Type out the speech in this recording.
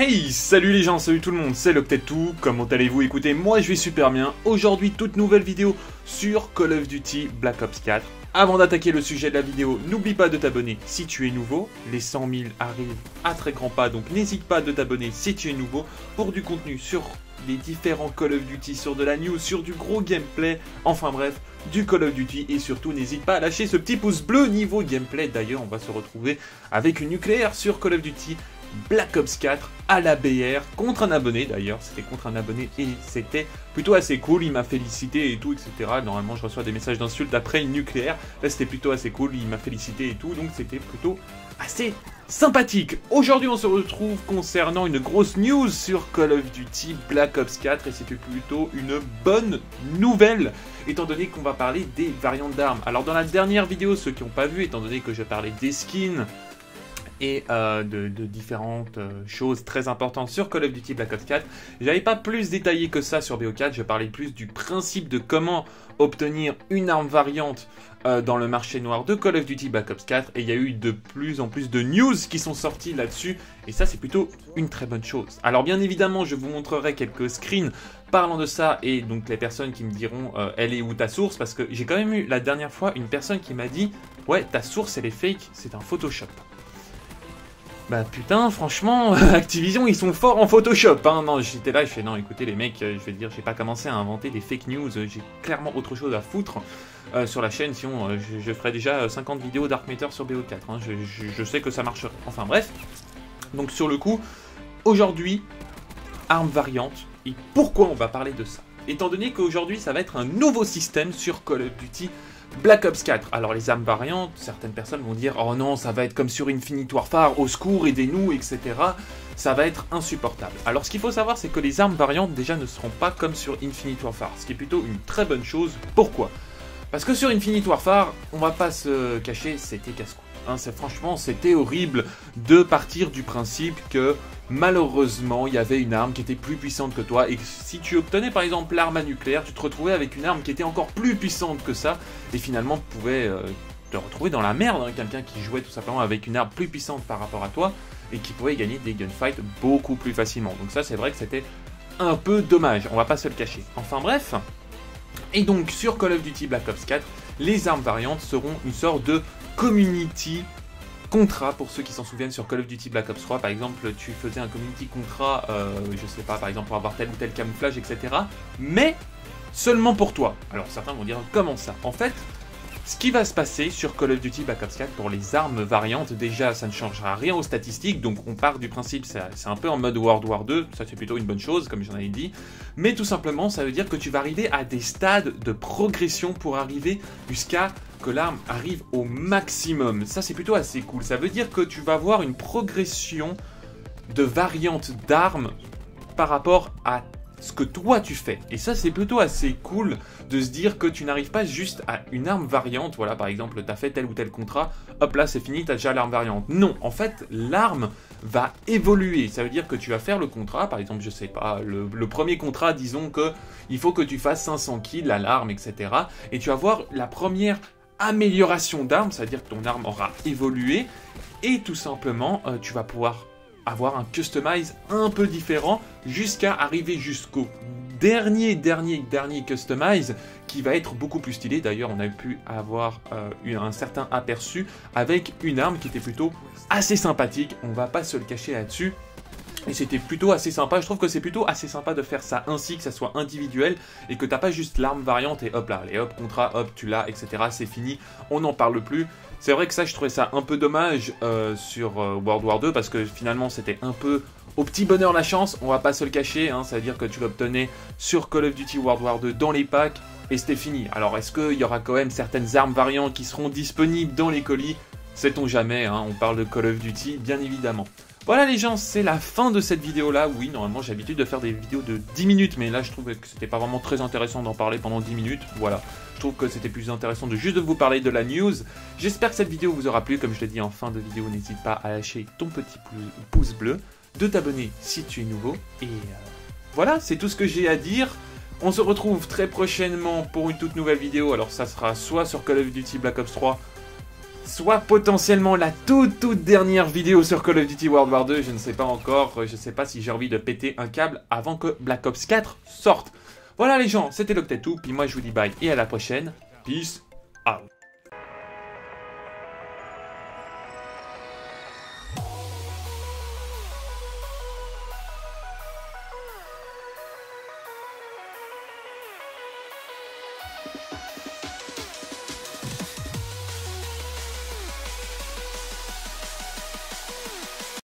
Hey, salut les gens, salut tout le monde, c'est LaughtedTwo, comment allez-vous? Écoutez, moi je vais super bien. Aujourd'hui, toute nouvelle vidéo sur Call of Duty Black Ops 4. Avant d'attaquer le sujet de la vidéo, n'oublie pas de t'abonner si tu es nouveau. Les 100 000 arrivent à très grands pas, donc n'hésite pas de t'abonner si tu es nouveau pour du contenu sur les différents Call of Duty, sur de la news, sur du gros gameplay, enfin bref, du Call of Duty. Et surtout, n'hésite pas à lâcher ce petit pouce bleu niveau gameplay. D'ailleurs, on va se retrouver avec une nucléaire sur Call of Duty Black Ops 4 à la BR contre un abonné. D'ailleurs, c'était contre un abonné et c'était plutôt assez cool. Il m'a félicité et tout, etc. Normalement, je reçois des messages d'insultes après une nucléaire. Là, c'était plutôt assez cool. Il m'a félicité et tout, donc c'était plutôt assez sympathique. Aujourd'hui, on se retrouve concernant une grosse news sur Call of Duty Black Ops 4 et c'était plutôt une bonne nouvelle étant donné qu'on va parler des variantes d'armes. Alors, dans la dernière vidéo, ceux qui n'ont pas vu, étant donné que je parlais des skins et de différentes choses très importantes sur Call of Duty Black Ops 4. J'avais pas plus détaillé que ça sur BO4, je parlais plus du principe de comment obtenir une arme variante dans le marché noir de Call of Duty Black Ops 4 et il y a eu de plus en plus de news qui sont sorties là-dessus et ça c'est plutôt une très bonne chose. Alors bien évidemment je vous montrerai quelques screens parlant de ça et donc les personnes qui me diront elle est où ta source, parce que j'ai quand même eu la dernière fois une personne qui m'a dit ouais ta source elle est fake, c'est un Photoshop. Bah putain, franchement, Activision, ils sont forts en Photoshop, hein. Non, j'étais là, je fais, non, écoutez les mecs, je vais dire, j'ai pas commencé à inventer des fake news, j'ai clairement autre chose à foutre sur la chaîne, sinon je ferai déjà 50 vidéos Dark Matter sur BO4, hein. Je sais que ça marcherait. Enfin bref, donc sur le coup, aujourd'hui, armes variantes, et pourquoi on va parler de ça? Étant donné qu'aujourd'hui, ça va être un nouveau système sur Call of Duty Black Ops 4. Alors les armes variantes, certaines personnes vont dire « Oh non, ça va être comme sur Infinite Warfare, au secours, aidez-nous, etc. » Ça va être insupportable. Alors ce qu'il faut savoir, c'est que les armes variantes déjà ne seront pas comme sur Infinite Warfare, ce qui est plutôt une très bonne chose. Pourquoi? Parce que sur Infinite Warfare, on va pas se cacher, c'était casse-cou. Hein, franchement, c'était horrible de partir du principe que malheureusement, il y avait une arme qui était plus puissante que toi. Et si tu obtenais par exemple l'arme nucléaire, tu te retrouvais avec une arme qui était encore plus puissante que ça. Et finalement, tu pouvais te retrouver dans la merde. Hein, quelqu'un qui jouait tout simplement avec une arme plus puissante par rapport à toi et qui pouvait gagner des gunfights beaucoup plus facilement. Donc ça, c'est vrai que c'était un peu dommage. On va pas se le cacher. Enfin bref. Et donc sur Call of Duty Black Ops 4, les armes variantes seront une sorte de community contrat. Pour ceux qui s'en souviennent, sur Call of Duty Black Ops 3 par exemple, tu faisais un community contrat, je sais pas, par exemple pour avoir tel ou tel camouflage, etc. Mais seulement pour toi. Alors certains vont dire comment ça? En fait, ce qui va se passer sur Call of Duty Black Ops 4 pour les armes variantes, déjà ça ne changera rien aux statistiques, donc on part du principe, c'est un peu en mode World War 2, ça c'est plutôt une bonne chose comme j'en avais dit, mais tout simplement ça veut dire que tu vas arriver à des stades de progression pour arriver jusqu'à que l'arme arrive au maximum. Ça c'est plutôt assez cool, ça veut dire que tu vas avoir une progression de variantes d'armes par rapport à ce que toi tu fais. Et ça c'est plutôt assez cool de se dire que tu n'arrives pas juste à une arme variante, voilà par exemple t'as fait tel ou tel contrat, hop là c'est fini, t'as déjà l'arme variante. Non, en fait l'arme va évoluer, ça veut dire que tu vas faire le contrat, par exemple je sais pas, le premier contrat disons que il faut que tu fasses 500 kills à l'arme, etc. Et tu vas voir la première amélioration d'arme, ça veut dire que ton arme aura évolué et tout simplement tu vas pouvoir avoir un customize un peu différent jusqu'à arriver jusqu'au dernier customize qui va être beaucoup plus stylé. D'ailleurs on a pu avoir un certain aperçu avec une arme qui était plutôt assez sympathique, on va pas se le cacher là-dessus. Et c'était plutôt assez sympa, je trouve que c'est plutôt assez sympa de faire ça ainsi, que ça soit individuel et que t'as pas juste l'arme variante et hop là, allez hop, contrat, hop, tu l'as, etc. C'est fini, on n'en parle plus. C'est vrai que ça, je trouvais ça un peu dommage sur World War 2 parce que finalement c'était un peu au petit bonheur la chance, on va pas se le cacher, hein, ça veut dire que tu l'obtenais sur Call of Duty World War 2 dans les packs et c'était fini. Alors est-ce qu'il y aura quand même certaines armes variantes qui seront disponibles dans les colis? Sait-on jamais, hein, on parle de Call of Duty bien évidemment. Voilà les gens, c'est la fin de cette vidéo là. Oui, normalement j'ai l'habitude de faire des vidéos de 10 minutes, mais là je trouvais que c'était pas vraiment très intéressant d'en parler pendant 10 minutes. Voilà, je trouve que c'était plus intéressant de juste vous parler de la news. J'espère que cette vidéo vous aura plu. Comme je l'ai dit en fin de vidéo, n'hésite pas à lâcher ton petit pouce bleu, de t'abonner si tu es nouveau. Et voilà, c'est tout ce que j'ai à dire. On se retrouve très prochainement pour une toute nouvelle vidéo. Alors ça sera soit sur Call of Duty Black Ops 3, soit potentiellement la toute dernière vidéo sur Call of Duty World War 2. Je ne sais pas encore, je ne sais pas si j'ai envie de péter un câble avant que Black Ops 4 sorte. Voilà les gens, c'était Loctetou, puis moi je vous dis bye et à la prochaine. Peace out.